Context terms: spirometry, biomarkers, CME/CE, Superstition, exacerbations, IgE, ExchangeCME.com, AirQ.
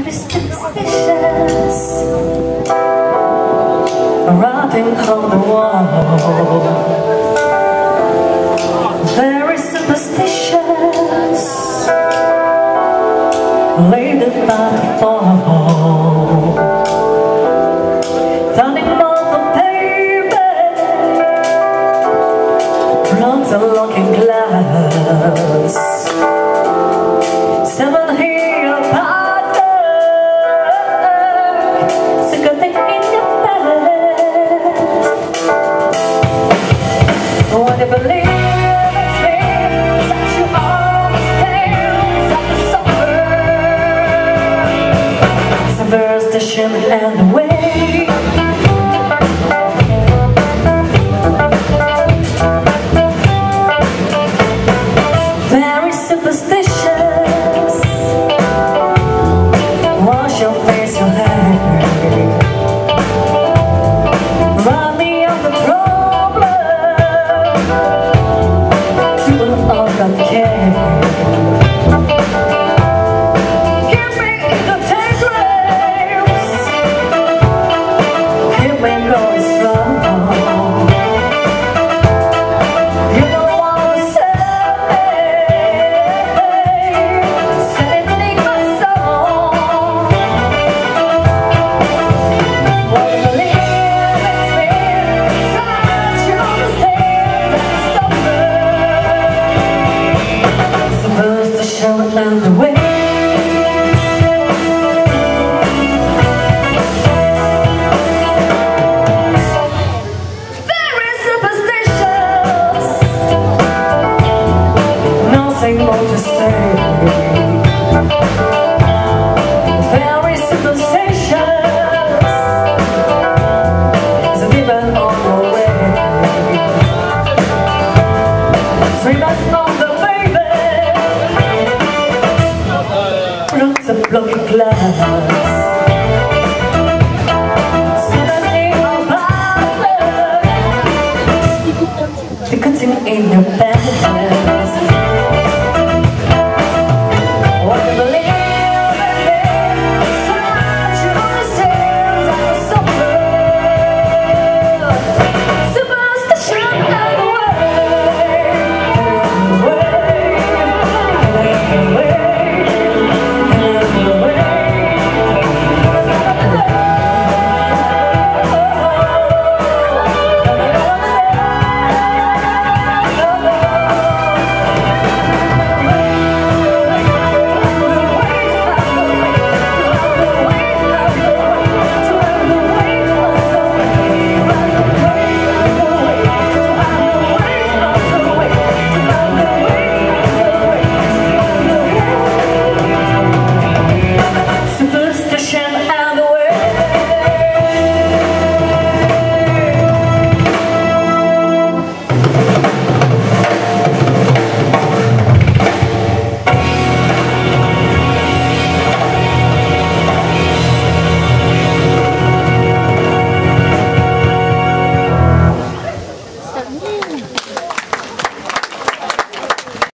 very superstitious, rapping on the wall. Very superstitious, laid about the fall. Turning on the pavement, from the looking glass. Superstition and the way very superstitious. Wash your face, your hair, rub me on the problem. You will all that care. And the way very superstitious, nothing more to say. Very superstitious, the demon on the way. Free us from the looking glass, suddenly all bad, the cutting in your bed.